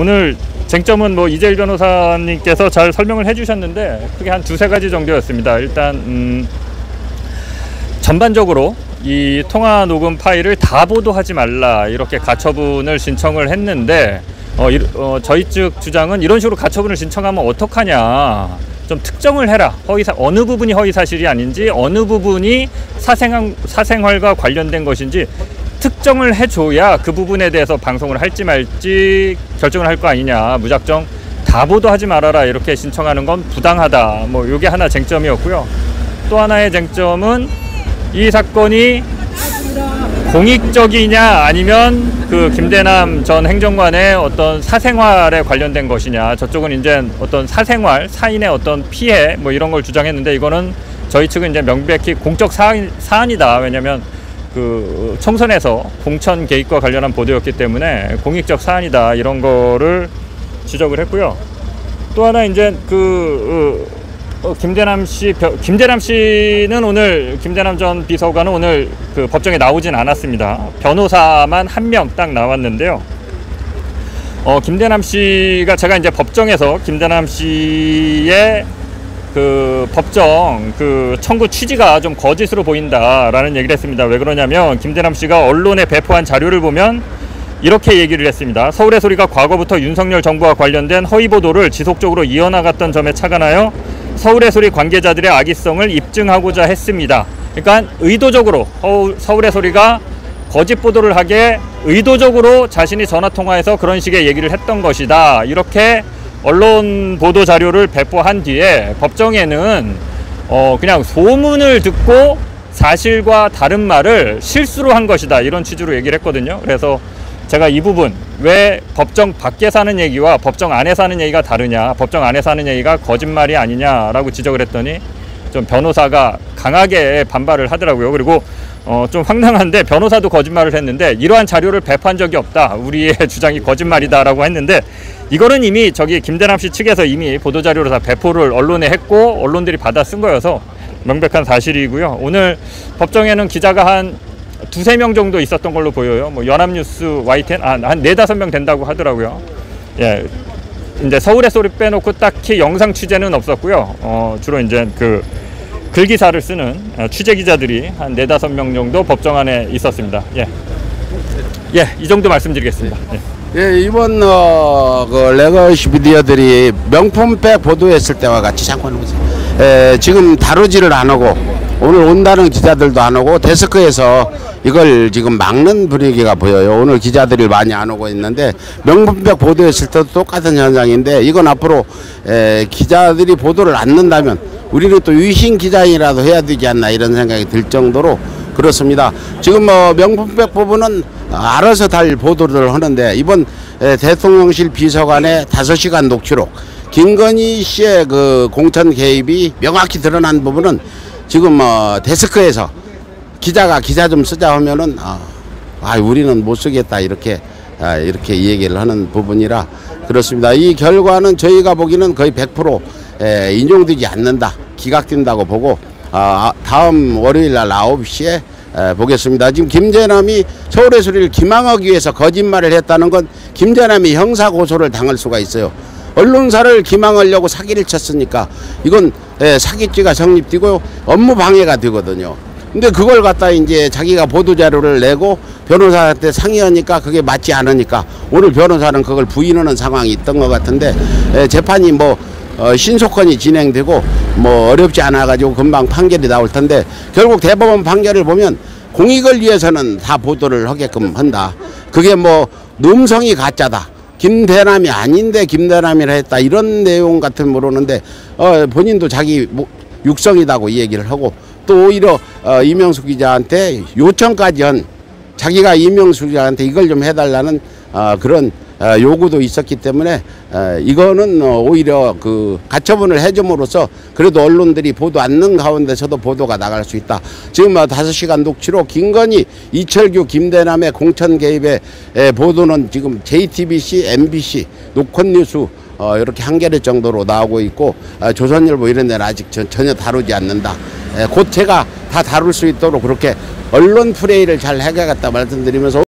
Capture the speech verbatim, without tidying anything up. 오늘 쟁점은 뭐 이재일 변호사님께서 잘 설명을 해주셨는데 크게 한 두세 가지 정도였습니다. 일단 음, 전반적으로 이 통화 녹음 파일을 다 보도하지 말라 이렇게 가처분을 신청을 했는데 어, 이, 어, 저희 측 주장은 이런 식으로 가처분을 신청하면 어떡하냐, 좀 특정을 해라. 허위사, 어느 부분이 허위사실이 아닌지, 어느 부분이 사생활, 사생활과 관련된 것인지 특정을 해줘야 그 부분에 대해서 방송을 할지 말지 결정을 할 거 아니냐. 무작정 다 보도하지 말아라 이렇게 신청하는 건 부당하다. 뭐 이게 하나 쟁점이었고요. 또 하나의 쟁점은 이 사건이 공익적이냐 아니면 그 김대남 전 행정관의 어떤 사생활에 관련된 것이냐. 저쪽은 이제 어떤 사생활, 사인의 어떤 피해 뭐 이런 걸 주장했는데 이거는 저희 측은 이제 명백히 공적 사안, 사안이다. 왜냐면 그 총선에서 공천 개입과 관련한 보도였기 때문에 공익적 사안이다 이런 거를 지적을 했고요. 또 하나 이제 그 어, 김대남 씨, 김대남 씨는 오늘, 김대남 전 비서관은 오늘 그 법정에 나오진 않았습니다. 변호사만 한 명 딱 나왔는데요. 어, 김대남 씨가 제가 이제 법정에서 김대남 씨의 그 법정 그 청구 취지가 좀 거짓으로 보인다라는 얘기를 했습니다. 왜 그러냐면 김대남 씨가 언론에 배포한 자료를 보면 이렇게 얘기를 했습니다. 서울의 소리가 과거부터 윤석열 정부와 관련된 허위 보도를 지속적으로 이어나갔던 점에 착안하여 서울의 소리 관계자들의 악의성을 입증하고자 했습니다. 그러니까 의도적으로 서울의 소리가 거짓 보도를 하게 의도적으로 자신이 전화통화에서 그런 식의 얘기를 했던 것이다. 이렇게 언론 보도 자료를 배포한 뒤에 법정에는 어 그냥 소문을 듣고 사실과 다른 말을 실수로 한 것이다. 이런 취지로 얘기를 했거든요. 그래서 제가 이 부분, 왜 법정 밖에서 하는 얘기와 법정 안에서 하는 얘기가 다르냐, 법정 안에서 하는 얘기가 거짓말이 아니냐라고 지적을 했더니 좀 변호사가 강하게 반발을 하더라고요. 그리고 어, 좀 황당한데 변호사도 거짓말을 했는데 이러한 자료를 배포한 적이 없다, 우리의 주장이 거짓말이다라고 했는데 이거는 이미 저기 김대남 씨 측에서 이미 보도자료로 다 배포를 언론에 했고 언론들이 받아 쓴 거여서 명백한 사실이고요. 오늘 법정에는 기자가 한 두세 명 정도 있었던 걸로 보여요. 뭐 연합뉴스, 와이티엔 아, 한 네다섯 명 된다고 하더라고요. 예, 이제 서울의 소리 빼놓고 딱히 영상 취재는 없었고요. 어, 주로 이제 그 글기사를 쓰는 취재 기자들이 한 네다섯 명 정도 법정 안에 있었습니다. 예, 예, 이 정도 말씀드리겠습니다. 예. 예, 이번 어, 그 레거시 미디어들이 명품백 보도했을 때와 같이 잠깐 예, 지금 다루지를 안 하고 오늘 온다는 기자들도 안 오고 데스크에서 이걸 지금 막는 분위기가 보여요. 오늘 기자들이 많이 안 오고 있는데 명품백 보도했을 때도 똑같은 현상인데 이건 앞으로 에, 기자들이 보도를 안 넣는다면 우리는 또 유신 기자이라도 해야 되지 않나 이런 생각이 들 정도로 그렇습니다. 지금 뭐 명품백 부분은 알아서 달 보도를 하는데 이번 대통령실 비서관의 다섯 시간 녹취록, 김건희 씨의 그 공천 개입이 명확히 드러난 부분은 지금 뭐 데스크에서 기자가 기사 좀 쓰자 하면은 아, 아 우리는 못 쓰겠다 이렇게 아, 이렇게 얘기를 하는 부분이라 그렇습니다. 이 결과는 저희가 보기는 거의 백 퍼센트 에, 인용되지 않는다, 기각된다고 보고. 아, 다음 월요일 날 아홉 시에 에, 보겠습니다. 지금 김대남이 서울의 소리를 기망하기 위해서 거짓말을 했다는 건 김대남이 형사고소를 당할 수가 있어요. 언론사를 기망하려고 사기를 쳤으니까 이건 에, 사기죄가 성립되고 업무 방해가 되거든요. 근데 그걸 갖다 이제 자기가 보도자료를 내고 변호사한테 상의하니까 그게 맞지 않으니까 오늘 변호사는 그걸 부인하는 상황이 있던 것 같은데 에, 재판이 뭐 어, 신속하게 진행되고 뭐 어렵지 않아 가지고 금방 판결이 나올 텐데 결국 대법원 판결을 보면 공익을 위해서는 다 보도를 하게끔 한다. 그게 뭐 음성이 가짜다, 김대남이 아닌데 김대남이라 했다 이런 내용 같은 모르는데 어, 본인도 자기 뭐 육성이라고 이 얘기를 하고 또 오히려 어, 이명수 기자한테 요청까지 한, 자기가 이명수 기자한테 이걸 좀 해달라는 어, 그런 어, 요구도 있었기 때문에 어, 이거는 어, 오히려 그 가처분을 해줌으로써 그래도 언론들이 보도 안 넣는 가운데서도 보도가 나갈 수 있다. 지금 뭐 다섯 시간 녹취로 김건희, 이철규, 김대남의 공천 개입의 에, 보도는 지금 제이티비씨, 엠비씨, 노컷뉴스 어, 이렇게 한겨레 정도로 나오고 있고 어, 조선일보 이런 데는 아직 전, 전혀 다루지 않는다. 에, 곧 제가 다 다룰 수 있도록 그렇게 언론 플레이를 잘 해가겠다 말씀드리면서